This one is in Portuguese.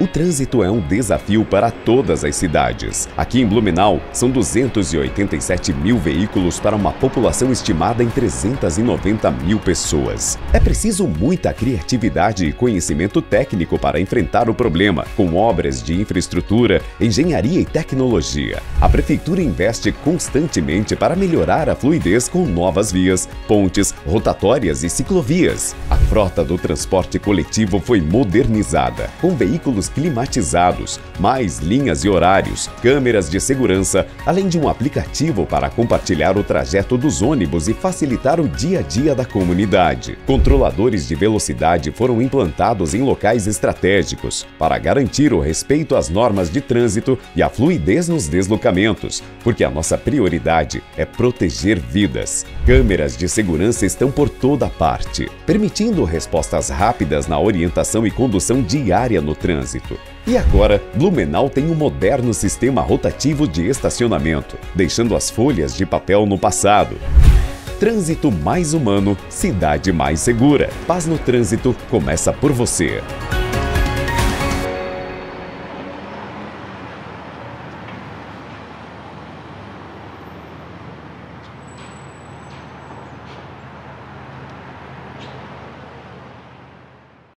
O trânsito é um desafio para todas as cidades. Aqui em Blumenau, são 287 mil veículos para uma população estimada em 390 mil pessoas. É preciso muita criatividade e conhecimento técnico para enfrentar o problema, com obras de infraestrutura, engenharia e tecnologia. A Prefeitura investe constantemente para melhorar a fluidez com novas vias, pontes, rotatórias e ciclovias. A frota do transporte coletivo foi modernizada, com veículos climatizados, mais linhas e horários, câmeras de segurança, além de um aplicativo para compartilhar o trajeto dos ônibus e facilitar o dia a dia da comunidade. Controladores de velocidade foram implantados em locais estratégicos para garantir o respeito às normas de trânsito e a fluidez nos deslocamentos, porque a nossa prioridade é proteger vidas. Câmeras de segurança estão por toda parte, permitindo respostas rápidas na orientação e condução diária no trânsito. E agora, Blumenau tem um moderno sistema rotativo de estacionamento, deixando as folhas de papel no passado. Trânsito mais humano, cidade mais segura. Paz no trânsito começa por você.